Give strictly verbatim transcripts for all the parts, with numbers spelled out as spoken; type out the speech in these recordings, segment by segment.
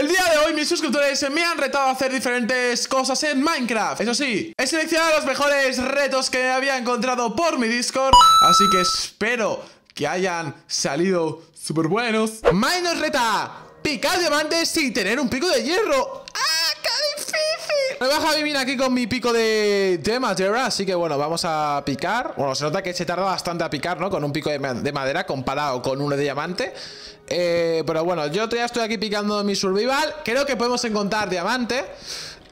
El día de hoy mis suscriptores me han retado a hacer diferentes cosas en Minecraft. Eso sí, he seleccionado los mejores retos que había encontrado por mi Discord, así que espero que hayan salido súper buenos. Mai nos reta picar diamantes y tener un pico de hierro. ¡Ah, qué difícil! Me baja a vivir aquí con mi pico de, de madera, así que bueno, vamos a picar. Bueno, se nota que se tarda bastante a picar, ¿no? Con un pico de, de madera comparado con uno de diamante. Eh, pero bueno, yo todavía estoy aquí picando mi survival. Creo que podemos encontrar diamante.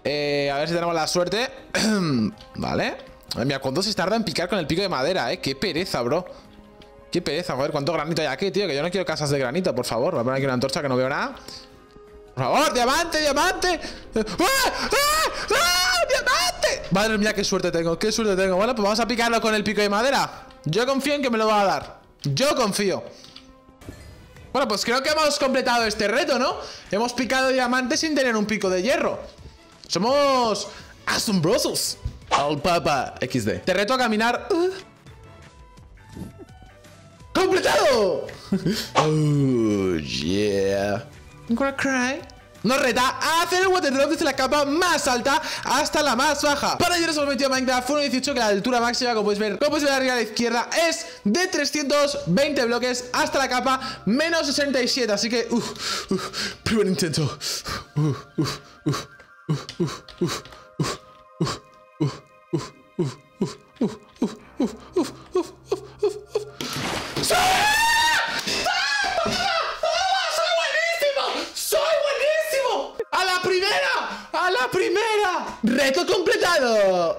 Eh, a ver si tenemos la suerte. Vale. Mira, ¿cuánto se tarda en picar con el pico de madera, eh? Qué pereza, bro. Qué pereza, joder, cuánto granito hay aquí, tío. Que yo no quiero casas de granito, por favor. Voy a poner aquí una antorcha que no veo nada. Por favor, diamante, diamante. ¡Ah! ¡Ah! ¡Ah! ¡Diamante! Madre mía, qué suerte tengo, qué suerte tengo. Bueno, pues vamos a picarlo con el pico de madera. Yo confío en que me lo va a dar. Yo confío. Bueno, pues creo que hemos completado este reto, ¿no? Hemos picado diamantes sin tener un pico de hierro. Somos asombrosos. Al papa equis de. Te reto a caminar. Uh. ¡Completado! Oh, yeah. I'm gonna cry. Nos reta a hacer el water drop desde la capa más alta hasta la más baja. Para ello nos hemos metido a Minecraft uno punto dieciocho, que la altura máxima, como podéis ver, como podéis ver arriba a la izquierda, es de trescientos veinte bloques hasta la capa menos sesenta y siete. Así que, uff, uh, uh, primer intento. Uff, uff, uff, uff, uff, uff, uff, uff, uff, uff, uff, uff, uff, uff, uff, uff, uff, uff, uff. ¡Sí! ¡Ah, papá! ¡Oh, soy buenísimo! ¡Soy buenísimo! ¡A la primera! ¡A la primera! ¡Reto completado!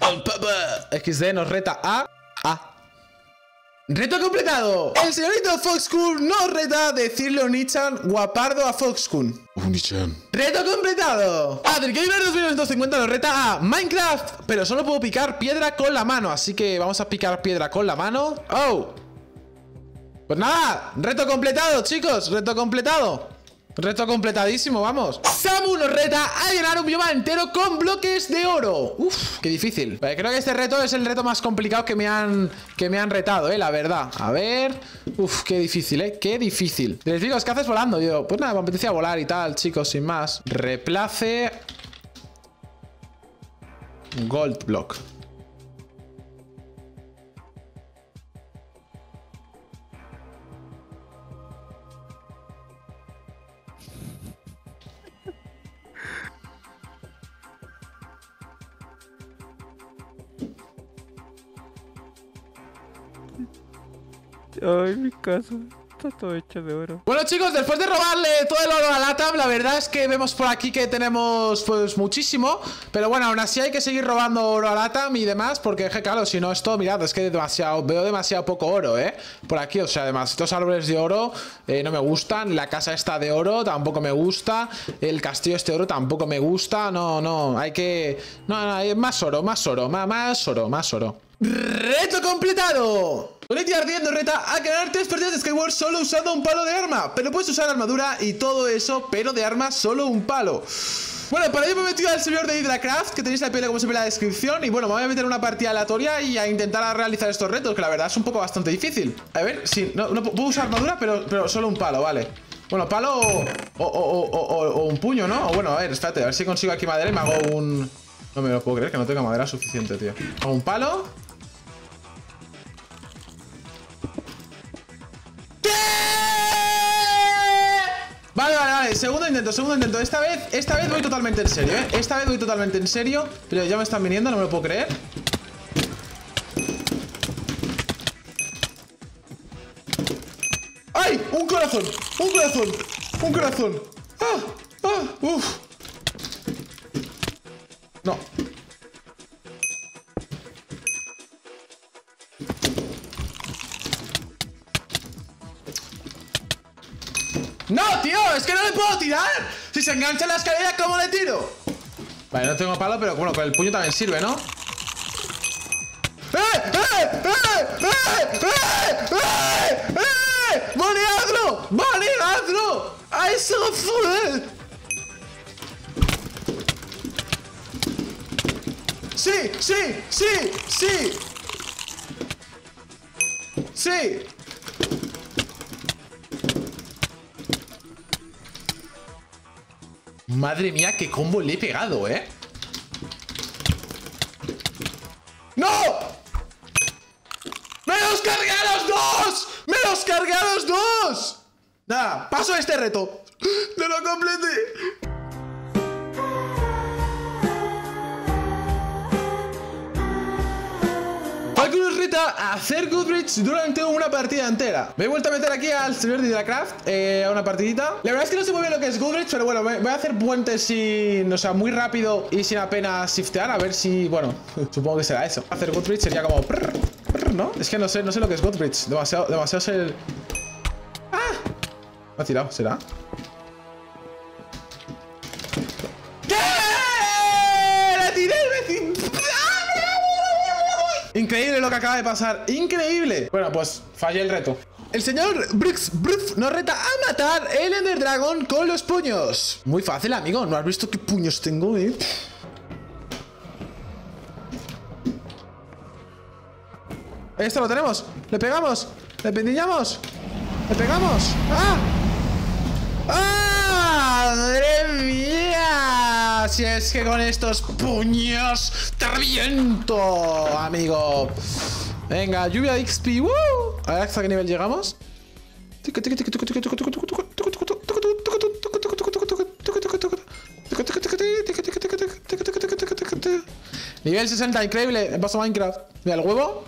¡Al papá! equis de nos reta a... a... ¡Reto completado! El señorito Foxcoon nos reta a decirle Unichan guapardo a Foxcoon. Unichan. ¡Reto completado! AdriGamer dos mil novecientos cincuenta nos reta a Minecraft, pero solo puedo picar piedra con la mano, así que vamos a picar piedra con la mano. ¡Oh! Pues nada, reto completado, chicos, reto completado. Reto completadísimo, vamos. Samu nos reta a llenar un bioma entero con bloques de oro. Uf, qué difícil. Vale, creo que este reto es el reto más complicado que me han que me han retado, eh, la verdad. A ver. Uf, qué difícil, eh, qué difícil. Les digo, ¿qué haces volando? Yo, pues nada, me apetecía volar y tal, chicos, sin más. Replace Gold Block. Ay, mi casa está todo hecho de oro. Bueno, chicos, después de robarle todo el oro a la Latam, la verdad es que vemos por aquí que tenemos pues muchísimo. Pero bueno, aún así hay que seguir robando oro a la Latam y demás, porque claro, si no esto, mirad, es que demasiado, veo demasiado poco oro, ¿eh? Por aquí, o sea, además, estos árboles de oro eh, no me gustan. La casa esta de oro tampoco me gusta. El castillo este de oro tampoco me gusta. No, no, hay que... No, no, hay más oro, más oro, más, más oro, más oro. ¡Reto completado! Unity R diez nos reta a crear tres partidas de Skyward solo usando un palo de arma. Pero puedes usar armadura y todo eso, pero de arma solo un palo. Bueno, para ello me he metido al servidor de HydraCraft, que tenéis la P L como siempre en la descripción. Y bueno, me voy a meter una partida aleatoria y a intentar realizar estos retos, que la verdad es un poco bastante difícil. A ver, sí, no, no puedo usar armadura, pero, pero solo un palo, vale. Bueno, palo o, o, o, o, o un puño, ¿no? O bueno, a ver, espérate, a ver si consigo aquí madera y me hago un... No me lo puedo creer, que no tenga madera suficiente, tío. Hago un palo... Vale, vale, vale, segundo intento, segundo intento. Esta vez, esta vez voy totalmente en serio, ¿eh? Esta vez voy totalmente en serio. Pero ya me están viniendo, no me lo puedo creer. ¡Ay! Un corazón, un corazón, un corazón. ¡Ah! ¡Ah! ¡Uf! No. ¡No, tío! ¡Es que no le puedo tirar! Si se engancha en la escalera, ¿cómo le tiro? Vale, no tengo palo, pero bueno, con el puño también sirve, ¿no? ¡Eh! ¡Eh! ¡Eh! ¡Eh! ¡Eh! ¡Eh! ¡Eh! ¡Boniadro! ¡Boniadro! ¡Ay, se lo fue! ¡Sí! ¡Sí! ¡Sí! ¡Sí! ¡Sí! Madre mía, qué combo le he pegado, ¿eh? ¡No! ¡Me los cargué a los dos! ¡Me los cargué a los dos! Nada, paso a este reto. ¡No lo completé! Algunos reta a hacer Goodbridge durante una partida entera. Me he vuelto a meter aquí al señor de HydraCraft eh, a una partidita. La verdad es que no sé muy bien lo que es Goodbridge, pero bueno, voy a hacer puentes sin, o sea, muy rápido y sin apenas shiftear. A ver si, bueno, supongo que será eso. Hacer Goodbridge sería como prr, prr, ¿no? Es que no sé, no sé lo que es Goodbridge. Demasiado, demasiado es el... ¡Ah! Me ha tirado, ¿será? Increíble lo que acaba de pasar, increíble. Bueno, pues fallé el reto. El señor Brix Bruf nos reta a matar el Ender Dragon con los puños. Muy fácil, amigo, ¿no has visto qué puños tengo, eh? Esto lo tenemos, le pegamos, le pendillamos, le pegamos. ¡Ah! ¡Ah! ¡Madre mía! Si es que con estos puños te reviento, amigo. Venga, lluvia de X P. ¡Woo! A ver hasta qué nivel llegamos. Nivel sesenta, increíble. Me paso Minecraft. Mira el huevo.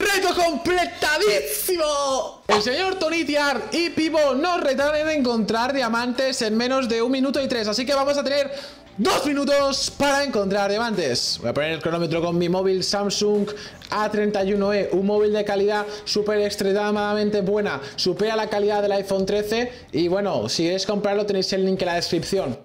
¡Reto completadísimo! El señor Tonitiar y Pipo nos retan en encontrar diamantes en menos de un minuto y tres. Así que vamos a tener dos minutos para encontrar diamantes. Voy a poner el cronómetro con mi móvil Samsung A treinta y uno E. Un móvil de calidad súper extremadamente buena. Supera la calidad del iPhone trece. Y bueno, si queréis comprarlo tenéis el link en la descripción.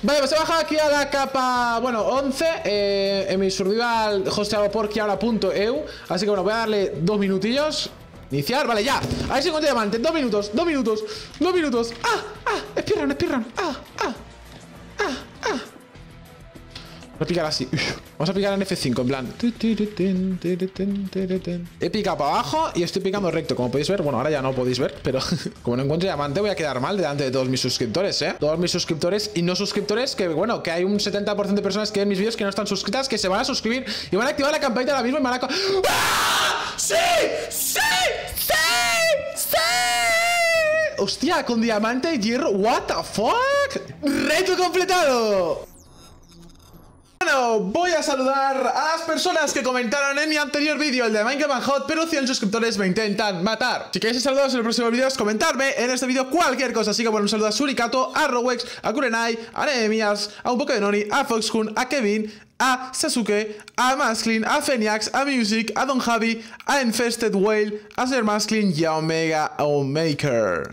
Vale, pues he bajado aquí a la capa, bueno, once, eh, en mi survival hosteado por kiara punto e u. Así que bueno, voy a darle dos minutillos. Iniciar, vale, ya. Ahí se encuentra diamante, dos minutos, dos minutos, dos minutos. ¡Ah! ¡Ah! Espirran, espirran. ¡Ah! ¡Ah! ¡Ah! ¡Ah! Vamos a picar así. Vamos a picar en F cinco, en plan. He picado para abajo y estoy picando recto, como podéis ver. Bueno, ahora ya no podéis ver, pero como no encuentro diamante voy a quedar mal delante de todos mis suscriptores, ¿eh? Todos mis suscriptores y no suscriptores, que bueno, que hay un setenta por ciento de personas que ven mis vídeos que no están suscritas, que se van a suscribir y van a activar la campanita ahora mismo y van a... ¡Ah! ¡Sí! ¡Sí! ¡Sí! ¡Sí! ¡Hostia! Con diamante y hierro. ¿What the fuck? ¡Reto completado! Bueno, voy a saludar a las personas que comentaron en mi anterior vídeo, el de Minecraft Hot, pero cien suscriptores me intentan matar. Si queréis saludaros en el próximo vídeo, es comentarme en este vídeo cualquier cosa. Así que bueno, un saludo a Suricato, a Rowex, a Kurenai, a Nehemias, a un poco de Noni, a Foxhun, a Kevin, a Sasuke, a Masklin, a Feniax, a Music, a Don Javi, a Infested Whale, a Ser Masklin y a Omega Omaker.